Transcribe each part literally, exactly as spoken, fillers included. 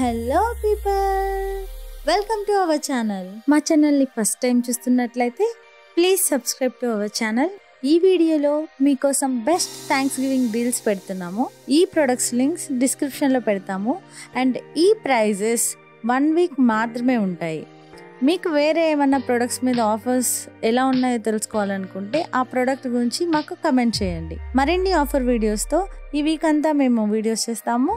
Hello people, welcome to our channel. మా ఛానల్ని first time చూస్తున్నట్లయితే please subscribe to our channel. ఈ వీడియోలో మీకోసం బెస్ట్ థ్యాంక్స్ గివింగ్ డీల్స్ పెడుతున్నాము. ఈ ప్రొడక్ట్స్ లింక్స్ డిస్క్రిప్షన్లో పెడతాము. అండ్ ఈ ప్రైజెస్ వన్ వీక్ మాత్రమే ఉంటాయి. మీకు వేరే ఏమన్నా ప్రొడక్ట్స్ మీద ఆఫర్స్ ఎలా ఉన్నాయో తెలుసుకోవాలనుకుంటే ఆ ప్రోడక్ట్ గురించి మాకు కమెంట్ చేయండి. మరిన్ని ఆఫర్ వీడియోస్తో ఈ వీక్ అంతా మేము వీడియోస్ చేస్తాము.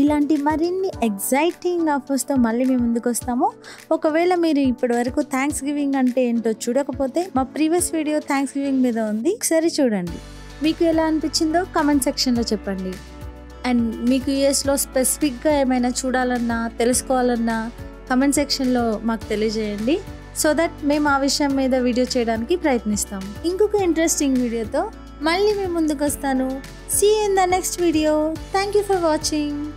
ఇలాంటి మరిన్ని ఎగ్జైటింగ్ ఆఫర్స్తో మళ్ళీ మేము ముందుకు వస్తాము. ఒకవేళ మీరు ఇప్పటి వరకు థ్యాంక్స్ గివింగ్ అంటే ఏంటో చూడకపోతే మా ప్రీవియస్ వీడియో థ్యాంక్స్ గివింగ్ మీద ఉంది, ఒకసారి చూడండి. మీకు ఎలా అనిపించిందో కామెంట్ సెక్షన్లో చెప్పండి. అండ్ మీకు యూఎస్లో స్పెసిఫిక్గా ఏమైనా చూడాలన్నా తెలుసుకోవాలన్నా కమెంట్ సెక్షన్లో మాకు తెలియజేయండి. సో దట్ మేము ఆ విషయం మీద వీడియో చేయడానికి ప్రయత్నిస్తాము. ఇంకొక ఇంట్రెస్టింగ్ వీడియోతో మళ్ళీ మేము ముందుకు వస్తాను. See you in the next video. Thank you for watching.